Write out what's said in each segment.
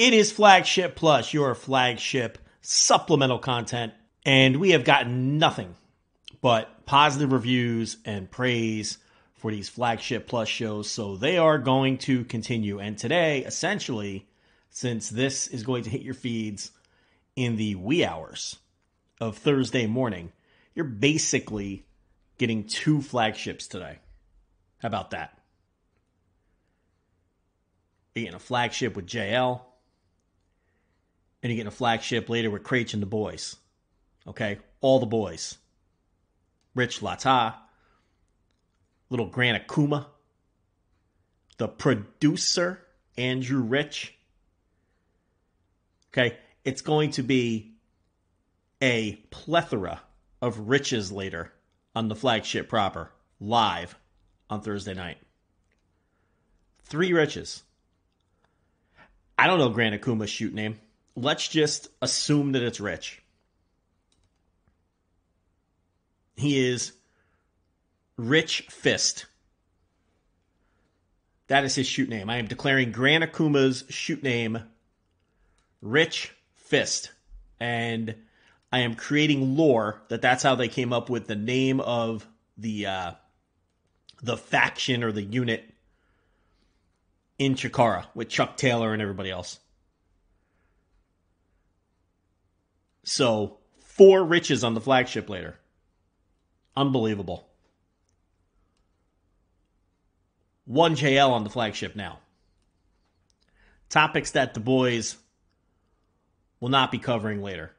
It is Flagship Plus, your flagship supplemental content, and we have gotten nothing but positive reviews and praise for these Flagship Plus shows, so they are going to continue. And today, essentially, since this is going to hit your feeds in the wee hours of Thursday morning, you're basically getting two flagships today. How about that? You're getting a flagship with JL, and you're getting a flagship later with Kretch and the boys. Okay? All the boys. Rich Latta, Little Gran Akuma, the producer, Andrew Rich. Okay? It's going to be a plethora of riches later on the flagship proper, live on Thursday night. Three riches. I don't know Gran Akuma's shoot name. Let's just assume that it's Rich. He is Rich Fist. That is his shoot name. I am declaring Gran Akuma's shoot name Rich Fist. And I am creating lore that that's how they came up with the name of the faction or the unit in Chikara with Chuck Taylor and everybody else. So, four riches on the flagship later. Unbelievable. One JL on the flagship now. Topics that the boys will not be covering later.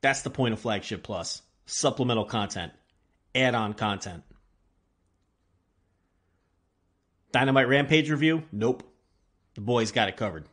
That's the point of Flagship Plus. Supplemental content. Add-on content. Dynamite Rampage review? Nope. The boys got it covered.